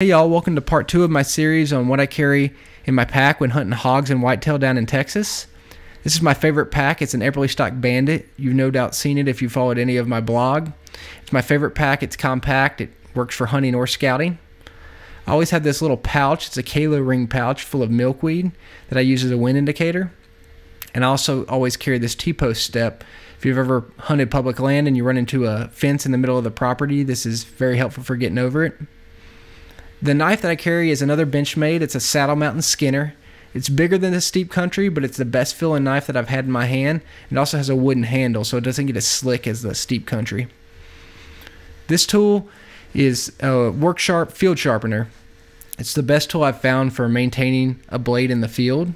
Hey y'all, welcome to part 2 of my series on what I carry in my pack when hunting hogs and whitetail down in Texas. This is my favorite pack. It's an Eberlestock Bandit. You've no doubt seen it if you followed any of my blog. It's my favorite pack. It's compact. It works for hunting or scouting. I always have this little pouch. It's a Kalo ring pouch full of milkweed that I use as a wind indicator. And I also always carry this T-Post step. If you've ever hunted public land and you run into a fence in the middle of the property, this is very helpful for getting over it. The knife that I carry is another Benchmade. It's a Saddle Mountain Skinner. It's bigger than the Steep Country, but it's the best feeling knife that I've had in my hand. It also has a wooden handle, so it doesn't get as slick as the Steep Country. This tool is a Work Sharp Field Sharpener. It's the best tool I've found for maintaining a blade in the field.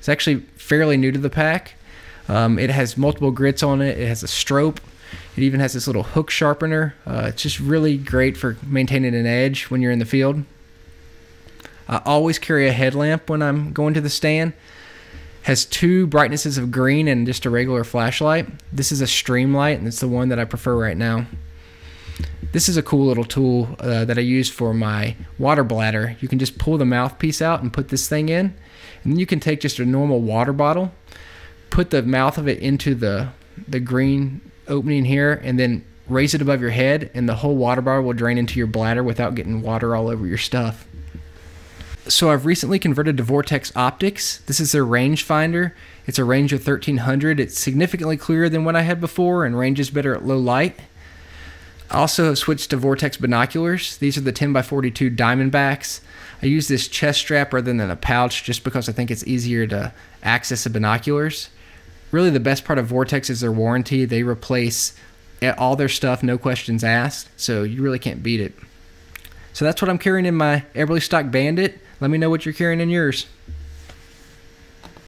It's actually fairly new to the pack. It has multiple grits on it. It has a strobe. It even has this little hook sharpener. It's just really great for maintaining an edge when you're in the field. I always carry a headlamp when I'm going to the stand. Has two brightnesses of green and just a regular flashlight. This is a Streamlight, and it's the one that I prefer right now. This is a cool little tool that I use for my water bladder. You can just pull the mouthpiece out and put this thing in. And then you can take just a normal water bottle, put the mouth of it into the green opening here, and then raise it above your head, and the whole water bottle will drain into your bladder without getting water all over your stuff. So I've recently converted to Vortex Optics. This is their range finder. It's a range of 1300. It's significantly clearer than what I had before and ranges better at low light. I also have switched to Vortex binoculars. These are the 10x42 Diamondbacks. I use this chest strap rather than a pouch just because I think it's easier to access the binoculars. Really, the best part of Vortex is their warranty. They replace all their stuff, no questions asked, so you really can't beat it. So that's what I'm carrying in my Eberlestock Bandit. Let me know what you're carrying in yours.